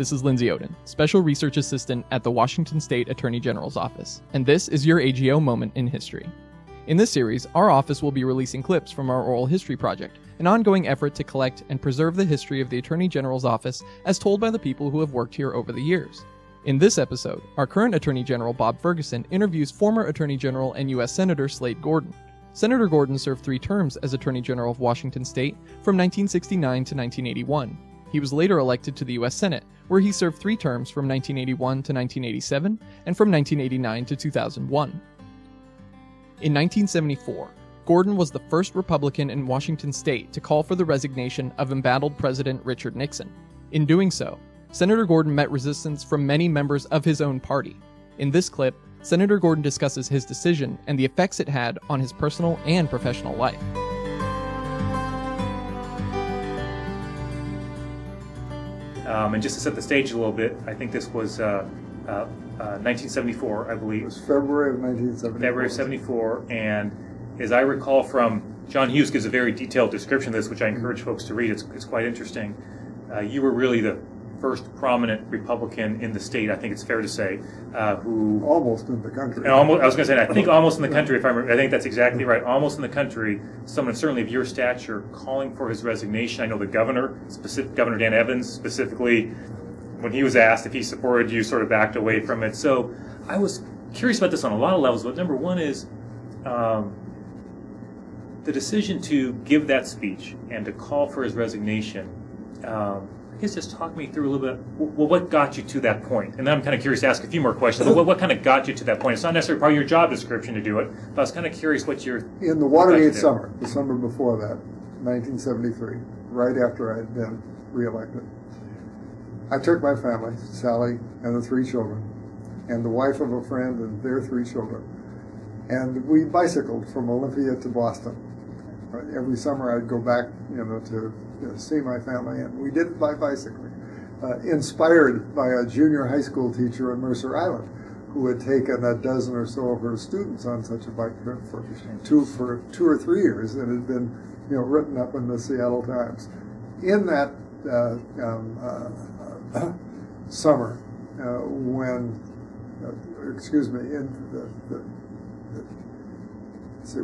This is Lindsay Oden, Special Research Assistant at the Washington State Attorney General's Office, and this is your AGO Moment in History. In this series, our office will be releasing clips from our Oral History Project, an ongoing effort to collect and preserve the history of the Attorney General's Office as told by the people who have worked here over the years. In this episode, our current Attorney General Bob Ferguson interviews former Attorney General and U.S. Senator Slade Gorton. Senator Gorton served 3 terms as Attorney General of Washington State from 1969 to 1981. He was later elected to the U.S. Senate, where he served 3 terms from 1981 to 1987 and from 1989 to 2001. In 1974, Gorton was the first Republican in Washington State to call for the resignation of embattled President Richard Nixon. In doing so, Senator Gorton met resistance from many members of his own party. In this clip, Senator Gorton discusses his decision and the effects it had on his personal and professional life. And just to set the stage a little bit, I think this was 1974, I believe. It was February of 1974. February of 74, and as I recall from, John Hughes gives a very detailed description of this, which I encourage folks to read. It's quite interesting. You were really the first prominent Republican in the state, I think it's fair to say, who... Almost in the country. And almost, I was going to say, I think almost in the country, if I remember, I think that's exactly right. Almost in the country, someone certainly of your stature calling for his resignation. I know the Governor Dan Evans specifically, when he was asked if he supported you, sort of backed away from it. So I was curious about this on a lot of levels, but number one is the decision to give that speech and to call for his resignation. I guess just talk me through a little bit, well, what got you to that point? And then I'm kind of curious to ask a few more questions, but what kind of got you to that point? It's not necessarily part of your job description to do it, but I was kind of curious what your... In the Watergate summer, the summer before that, 1973, right after I had been reelected, I took my family, Sally and the 3 children, and the wife of a friend and their 3 children, and we bicycled from Olympia to Boston. Every summer I'd go back, to see my family, and we did it by bicycling, inspired by a junior high school teacher in Mercer Island, who had taken a dozen or so of her students on such a bike trip for two or three years, and had been, written up in the Seattle Times. In that summer,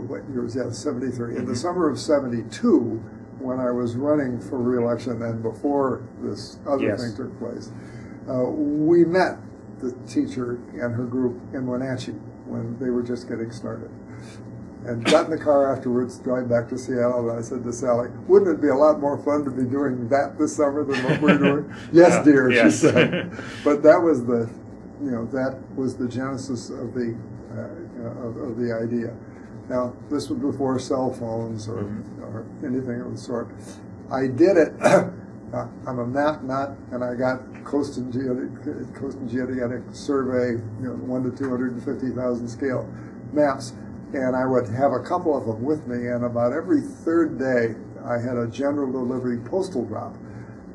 what year was that? 73. In the summer of 72, when I was running for re-election and before this other thing took place, we met the teacher and her group in Wenatchee when they were just getting started. And got in the car afterwards, drive back to Seattle, and I said to Sally, wouldn't it be a lot more fun to be doing that this summer than what we're doing? Yes, dear, yes. She said. But that was the, that was the genesis of the idea. Now, this was before cell phones or anything of the sort. I did it. I'm a math nut, and I got Coast and Geodetic Survey, 1 to 250,000 scale maps, and I would have a couple of them with me, and about every 3rd day, I had a general delivery postal drop,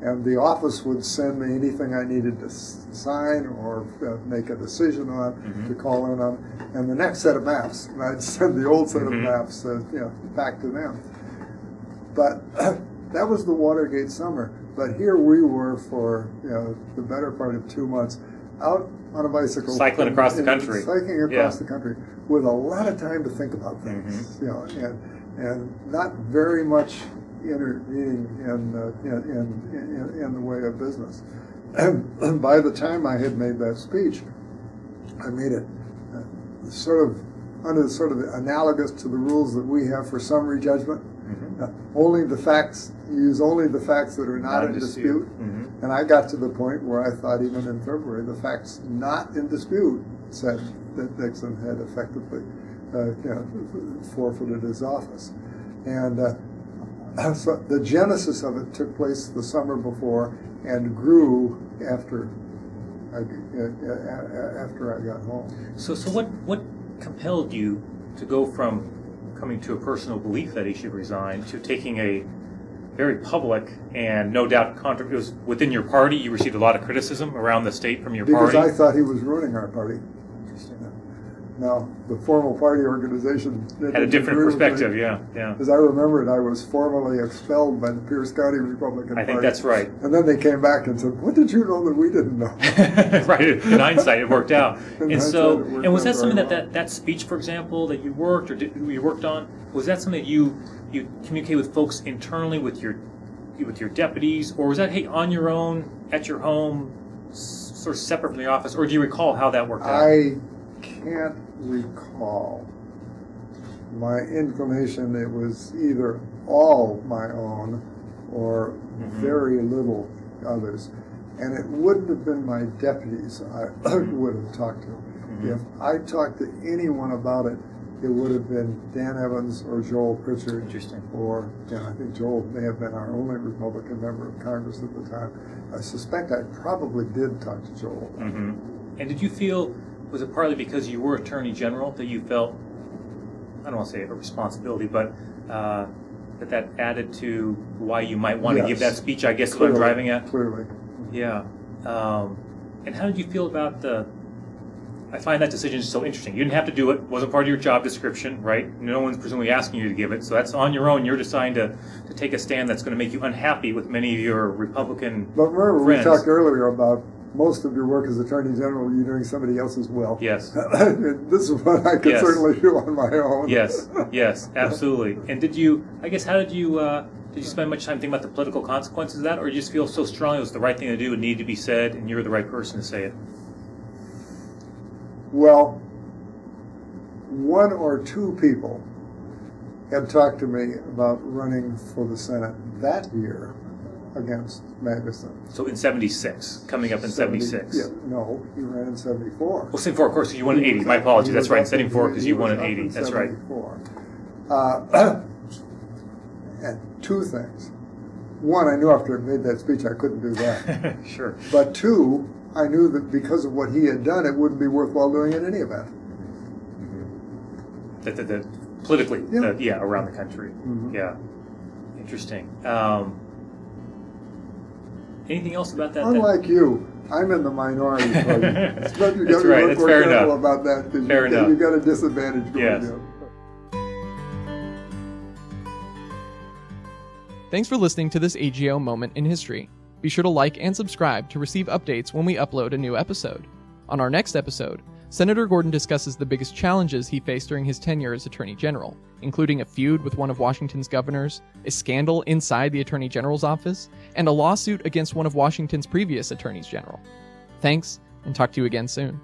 and the office would send me anything I needed to sign or make a decision on, to call in on, and the next set of maps, and I'd send the old set of maps back to them. But that was the Watergate summer, but here we were for the better part of 2 months out on a bicycle. Cycling across the country. Cycling across the country with a lot of time to think about things, and not very much intervening in the way of business. And by the time I had made that speech, I made it sort of analogous to the rules that we have for summary judgment. Only the facts, use only the facts that are not in dispute. And I got to the point where I thought even in February, the facts not in dispute said that Nixon had effectively forfeited his office. And so the genesis of it took place the summer before and grew after I got home. So what compelled you to go from coming to a personal belief that he should resign to taking a very public and no doubt controversial? It was within your party. You received a lot of criticism around the state from your party. Because I thought he was ruining our party. Now, the formal party organization had a different perspective, yeah. As I remember it, I was formally expelled by the Pierce County Republican Party. I think that's right. And then they came back and said, "What did you know that we didn't know?" Right. In hindsight, it worked out. And so, and was that something that, that speech, for example, that you worked on? Was that something that you communicated with folks internally, with your deputies, or was that on your own at your home, sort of separate from the office, or do you recall how that worked out? I can't recall. My inclination, it was either all my own or very little others. And it wouldn't have been my deputies I would have talked to. If I talked to anyone about it, it would have been Dan Evans or Joel Pritchard. Interesting. Or, yeah, I think Joel may have been our only Republican member of Congress at the time. I suspect I probably did talk to Joel. And did you feel, was it partly because you were Attorney General that you felt, I don't want to say a responsibility, but that added to why you might want to give that speech, I guess, clearly, is what I'm driving at? Clearly. Yeah. And how did you feel about the... I find that decision so interesting. You didn't have to do it. It wasn't part of your job description, right? No one's presumably asking you to give it. So that's on your own. You're deciding to take a stand that's going to make you unhappy with many of your Republican friends. But remember, we talked earlier about most of your work as Attorney General, you're doing somebody else's will. Yes. This is what I could certainly do on my own. Yes, yes, absolutely. And did you, I guess, how did you spend much time thinking about the political consequences of that, or did you just feel so strongly it was the right thing to do and needed to be said and you were the right person to say it? Well, one or two people had talked to me about running for the Senate that year against Magnuson. So in 76, coming up in 76. Yeah, no, he ran in 74. Well, 74, of course, because you won in 80. My apologies, that's right, 74, because you won in 80. That's right. And two things. One, I knew after I made that speech I couldn't do that. Sure. But two, I knew that because of what he had done, it wouldn't be worthwhile doing in any event. Politically, yeah. Around the country. Yeah. Interesting. Anything else about that? Unlike you, I'm in the minority. That's right, that's fair enough. About that, fair enough. You've got a disadvantage going down. Thanks for listening to this AGO Moment in History. Be sure to like and subscribe to receive updates when we upload a new episode. On our next episode, Senator Gorton discusses the biggest challenges he faced during his tenure as Attorney General, including a feud with one of Washington's governors, a scandal inside the Attorney General's office, and a lawsuit against one of Washington's previous Attorneys General. Thanks, and talk to you again soon.